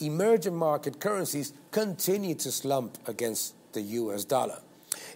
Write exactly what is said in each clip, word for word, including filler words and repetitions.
emerging market currencies continue to slump against the U S dollar.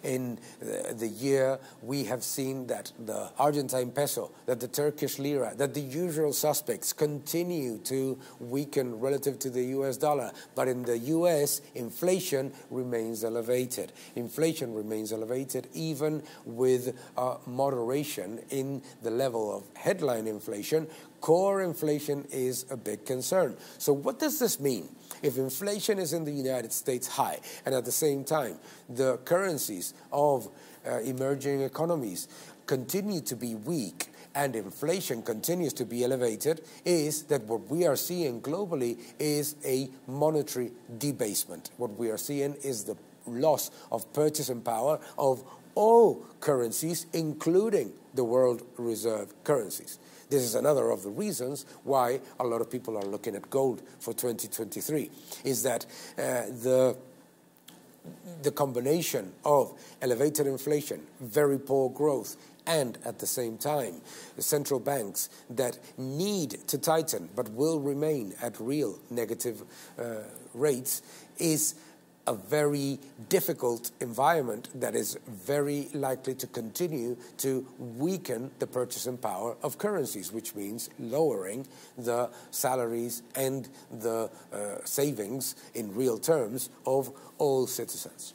In the year, we have seen that the Argentine peso, that the Turkish lira, that the usual suspects continue to weaken relative to the U S dollar. But in the U S, inflation remains elevated. Inflation remains elevated even with uh, moderation in the level of headline inflation. Core inflation is a big concern. So what does this mean? If inflation is in the United States high, and at the same time, the currencies of uh, emerging economies continue to be weak, and inflation continues to be elevated, is that what we are seeing globally is a monetary debasement. What we are seeing is the loss of purchasing power of all currencies, including the world reserve currencies. This is another of the reasons why a lot of people are looking at gold for twenty twenty-three, is that uh, the, the combination of elevated inflation, very poor growth, and at the same time, central banks that need to tighten but will remain at real negative uh, rates is a very difficult environment that is very likely to continue to weaken the purchasing power of currencies, which means lowering the salaries and the uh, savings in real terms of all citizens.